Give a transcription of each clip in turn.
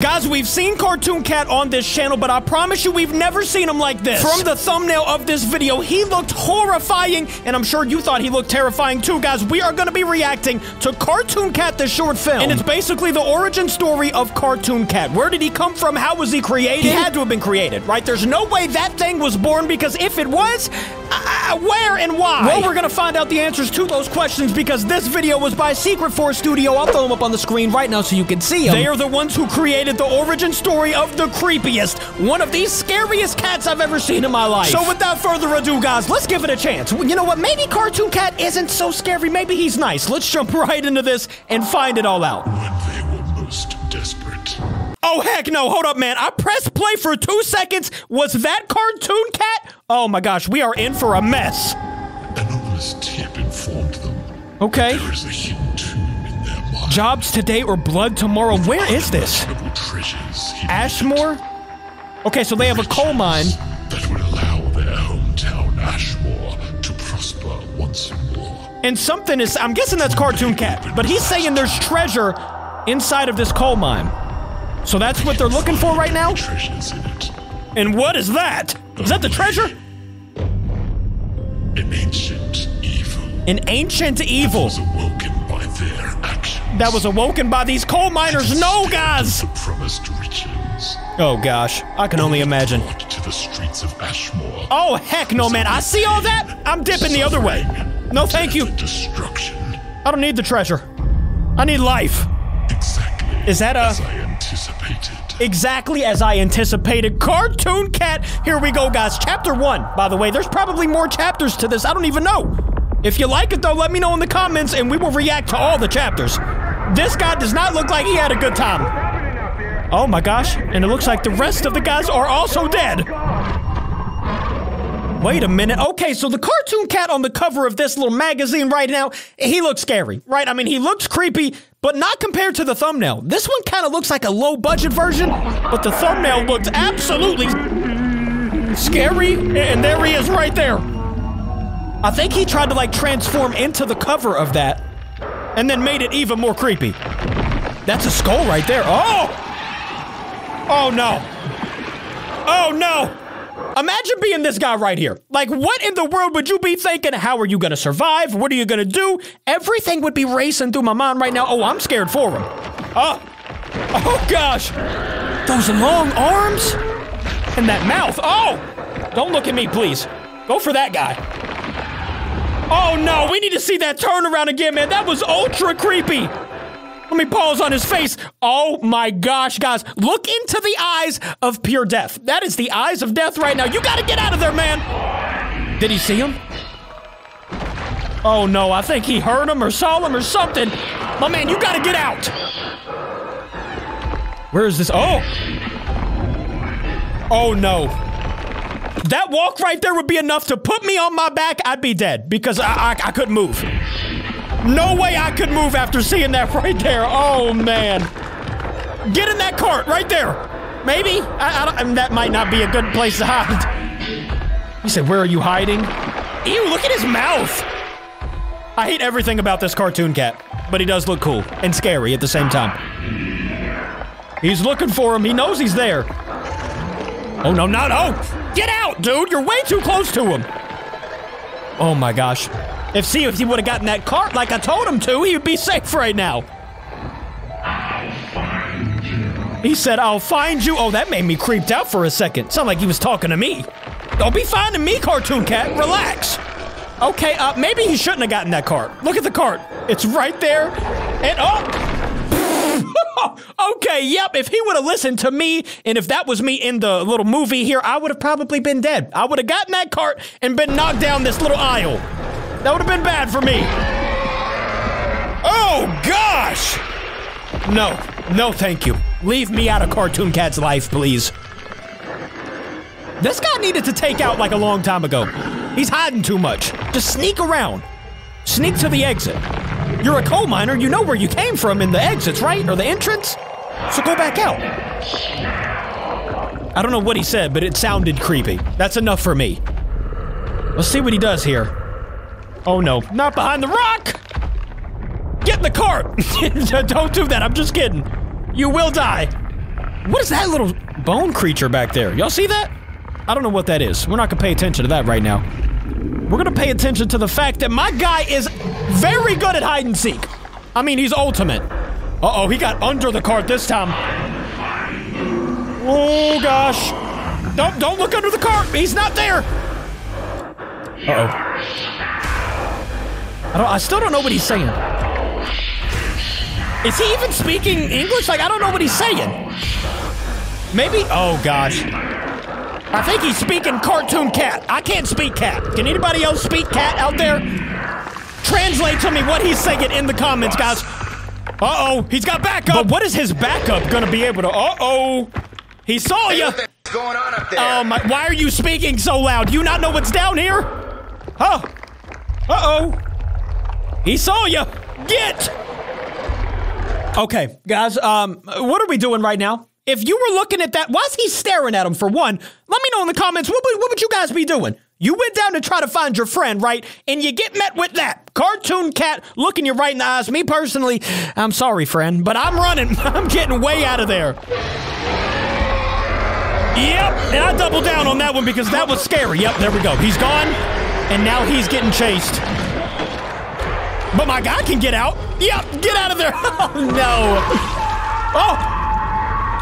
Guys, we've seen Cartoon Cat on this channel, but I promise you we've never seen him like this. From the thumbnail of this video, he looked horrifying, and I'm sure you thought he looked terrifying too, guys. We are going to be reacting to Cartoon Cat, the short film, and it's basically the origin story of Cartoon Cat. Where did he come from? How was he created? He had to have been created, right? There's no way that thing was born, because if it was, where and why? Well, we're going to find out the answers to those questions, because this video was by Secret Force Studio. I'll throw them up on the screen right now so you can see them. They are the ones who created the origin story of the creepiest, one of the scariest cats I've ever seen in my life. So without further ado, guys, let's give it a chance. You know what? Maybe Cartoon Cat isn't so scary. Maybe he's nice. Let's jump right into this and find it all out. When they were most desperate. Oh, heck no. Hold up, man. I pressed play for 2 seconds. Was that Cartoon Cat? Oh, my gosh. We are in for a mess. An honest tip informed them. Okay. There is a hidden tomb in their mind. Jobs today or blood tomorrow. Where is this? Ashmore? Okay, so they have a coal mine. That would allow their hometown Ashmore to prosper once more. And something is, I'm guessing that's Cartoon Cat, but he's saying there's treasure inside of this coal mine. So that's what they're looking for right now? Treasures in it. And what is that? Is that the treasure? An ancient evil. An ancient evil. Was awoken by their actions. That was awoken by these coal miners. No, guys! Oh, gosh. I can only imagine. To the streets of Ashmore. Oh, heck no, man. I see all that. I'm dipping the other way. No, thank you. Destruction. I don't need the treasure. I need life. Exactly. Is that a... as I anticipated. Exactly as I anticipated. Cartoon Cat. Here we go, guys. Chapter 1, by the way. There's probably more chapters to this. I don't even know. If you like it, though, let me know in the comments, and we will react to all the chapters. This guy does not look like he had a good time. Oh my gosh, and it looks like the rest of the guys are also dead. Wait a minute. Okay, so the Cartoon Cat on the cover of this little magazine right now, he looks scary, right? I mean, he looks creepy, but not compared to the thumbnail. This one kind of looks like a low-budget version, but the thumbnail looked absolutely scary, and there he is right there. I think he tried to, like, transform into the cover of that, and then made it even more creepy. That's a skull right there. Oh! Oh, no. Oh, no. Imagine being this guy right here. Like, what in the world would you be thinking? How are you going to survive? What are you going to do? Everything would be racing through my mind right now. Oh, I'm scared for him. Oh. Oh, gosh. Those long arms and that mouth. Oh, don't look at me, please. Go for that guy. Oh, no. We need to see that turnaround again, man. That was ultra creepy. Let me pause on his face. Oh my gosh, guys. Look into the eyes of pure death. That is the eyes of death right now. You gotta get out of there, man. Did he see him? Oh no, I think he heard him or saw him or something. My man, you gotta get out. Where is this? Oh. Oh no. That walk right there would be enough to put me on my back. I'd be dead because I couldn't move. No way I could move after seeing that right there. Oh, man. Get in that cart right there. Maybe. I mean, that might not be a good place to hide. He said, where are you hiding? Ew, look at his mouth. I hate everything about this Cartoon Cat, but he does look cool and scary at the same time. He's looking for him. He knows he's there. Oh, no, no, no. Get out, dude. You're way too close to him. Oh, my gosh. If he would have gotten that cart like I told him to, he would be safe right now. I'll find you. He said, I'll find you. Oh, that made me creeped out for a second. Sounded like he was talking to me. Don't be finding me, Cartoon Cat. Relax. Okay, maybe he shouldn't have gotten that cart. Look at the cart. It's right there. And oh. Okay, yep. If he would have listened to me, and if that was me in the little movie here, I would have probably been dead. I would have gotten that cart and been knocked down this little aisle. That would have been bad for me. Oh, gosh. No. No, thank you. Leave me out of Cartoon Cat's life, please. This guy needed to take out like a long time ago. He's hiding too much. Just sneak around. Sneak to the exit. You're a coal miner. You know where you came from in the exits, right? Or the entrance? So go back out. I don't know what he said, but it sounded creepy. That's enough for me. Let's see what he does here. Oh, no. Not behind the rock! Get in the cart! Don't do that. I'm just kidding. You will die. What is that little bone creature back there? Y'all see that? I don't know what that is. We're not gonna pay attention to that right now. We're gonna pay attention to the fact that my guy is very good at hide and seek. I mean, he's ultimate. Uh-oh, he got under the cart this time. Oh, gosh. Don't look under the cart. He's not there. Uh-oh. I still don't know what he's saying. Is he even speaking English? Like, I don't know what he's saying. Maybe? Oh, gosh. I think he's speaking Cartoon Cat. I can't speak Cat. Can anybody else speak Cat out there? Translate to me what he's saying in the comments, guys. Uh-oh, he's got backup. But what is his backup gonna be able to... Uh-oh. He saw you. Hey, what's going on up there? Oh, my... Why are you speaking so loud? Do you not know what's down here? Huh? Uh-oh. He saw you. Get... Okay, guys, what are we doing right now? If you were looking at that, why is he staring at him, for one? Let me know in the comments, what would you guys be doing? You went down to try to find your friend, right? And you get met with that. Cartoon Cat looking you right in the eyes. Me, personally, I'm sorry, friend, but I'm running. I'm getting way out of there. Yep, and I doubled down on that one because that was scary. Yep, there we go. He's gone, and now he's getting chased. But my guy can get out. Yep, get out of there. Oh, no.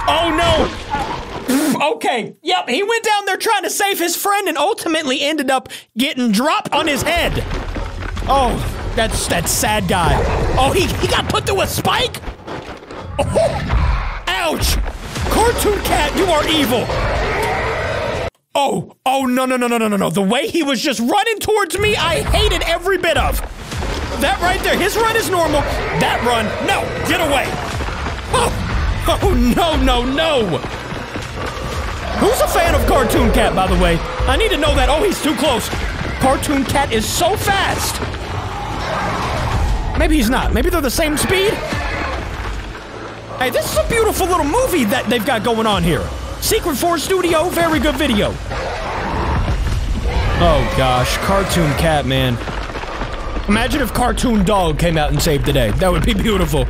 Oh, no. Okay. Yep, he went down there trying to save his friend and ultimately ended up getting dropped on his head. Oh, that's that sad guy. Oh, he got put through a spike? Oh, ouch. Cartoon Cat, you are evil. Oh, no. The way he was just running towards me, I hated every bit of. That right there, his run is normal. That run, no, get away. Oh, no. Who's a fan of Cartoon Cat, by the way? I need to know that. Oh, he's too close. Cartoon Cat is so fast. Maybe he's not. Maybe they're the same speed. Hey, this is a beautiful little movie that they've got going on here. Secret Force Studio, very good video. Oh, gosh, Cartoon Cat, man. Imagine if Cartoon Dog came out and saved the day. That would be beautiful.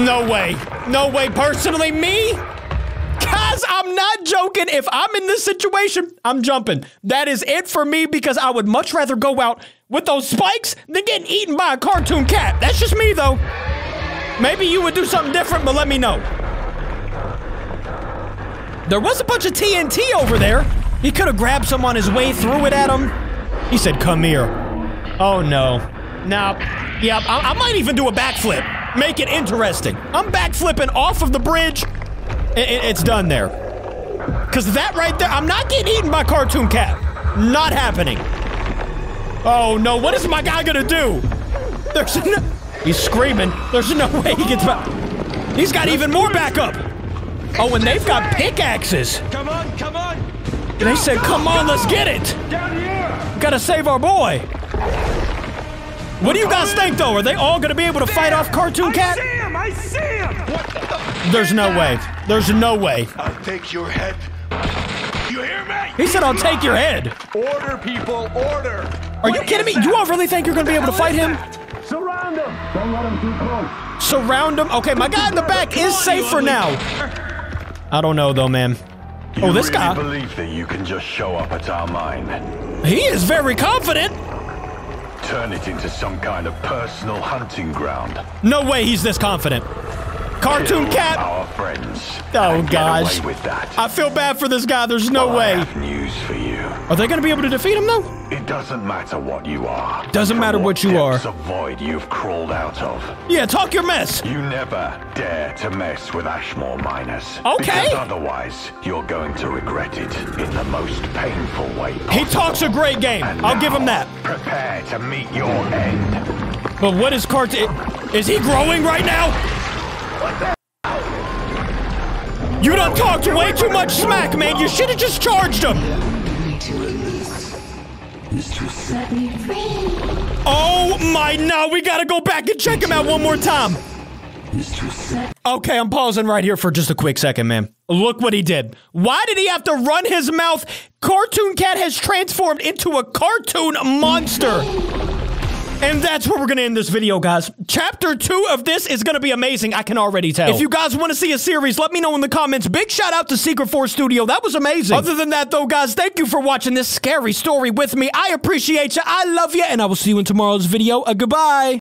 No way. No way. Personally, me? Guys, I'm not joking. If I'm in this situation, I'm jumping. That is it for me because I would much rather go out with those spikes than getting eaten by a Cartoon Cat. That's just me, though. Maybe you would do something different, but let me know. There was a bunch of TNT over there. He could have grabbed some on his way, threw it at him. He said, come here. Oh, no. Now, yeah, I might even do a backflip. Make it interesting. I'm backflipping off of the bridge. It's done there. Because that right there, I'm not getting eaten by Cartoon Cat. Not happening. Oh, no. What is my guy going to do? There's no... He's screaming. There's no way he gets back. He's got even more backup. Oh, and they've got pickaxes. Come on. And they said, come on, let's get it. Down here. Gotta save our boy. What do you guys think, though? Are they all going to be able to fight off Cartoon Cat? I see him! What the... There's no way. There's no way. I'll take your head. You hear me? He said, I'll take your head. Order, people, order. Are you kidding me? You all really think you're going to be able to fight him? Surround him. Don't let him too close. Surround him? Okay, my guy in the back is safe for now. I don't know, though, man. Oh, this guy. You really believe that you can just show up at our mine? He is very confident. Turn it into some kind of personal hunting ground. No way he's this confident. Cartoon Kill Cat. Our friends. Oh, gosh. With that. I feel bad for this guy. There's no way. I have news for you. Are they going to be able to defeat him, though? It doesn't matter what you are. Doesn't matter what you are. It's a void you've crawled out of. Yeah, talk your mess. You never dare to mess with Ashmore miners. Okay. Because otherwise, you're going to regret it in the most painful way possible. He talks a great game. And I'll give him that. Prepare to meet your end. But what is Cartoon? Is he growing right now? You done talked way too much smack, man. You should have just charged him. Oh my, no, we gotta go back and check him out one more time. Okay, I'm pausing right here for just a quick second, man. Look what he did. Why did he have to run his mouth? Cartoon Cat has transformed into a cartoon monster. And that's where we're gonna end this video, guys. Chapter 2 of this is gonna be amazing, I can already tell. If you guys wanna see a series, let me know in the comments. Big shout out to Secret Force Studio, that was amazing. Other than that though, guys, thank you for watching this scary story with me. I appreciate you, I love you, and I will see you in tomorrow's video. Goodbye.